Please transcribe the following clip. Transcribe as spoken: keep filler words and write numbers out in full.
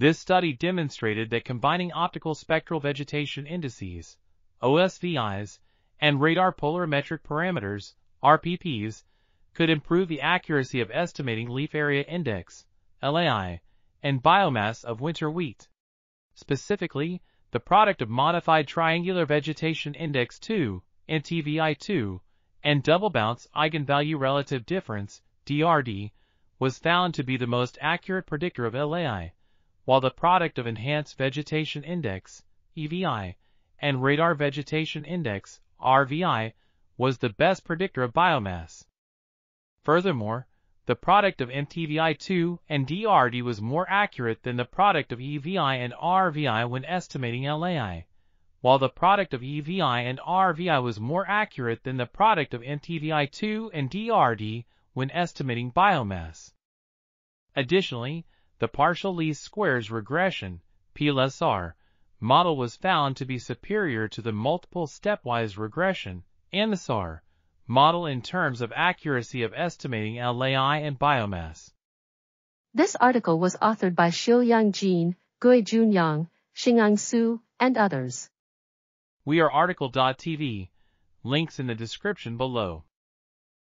This study demonstrated that combining optical spectral vegetation indices, O S V Is, and radar polarimetric parameters, R P Ps, could improve the accuracy of estimating leaf area index, L A I, and biomass of winter wheat. Specifically, the product of modified triangular vegetation index two, M T V I two, and double bounce eigenvalue relative difference, D R D, was found to be the most accurate predictor of L A I, while the product of enhanced vegetation index, E V I, and radar vegetation index, R V I, was the best predictor of biomass. Furthermore, the product of M T V I two and D R D was more accurate than the product of E V I and R V I when estimating L A I, while the product of E V I and R V I was more accurate than the product of M T V I two and D R D when estimating biomass. Additionally, the partial least squares regression (P L S R) model was found to be superior to the multiple stepwise regression (N S R) model in terms of accuracy of estimating L A I and biomass. This article was authored by Xiuliang Jin, Guijun Yang, Xingang Xu, and others. We are article dot T V, links in the description below.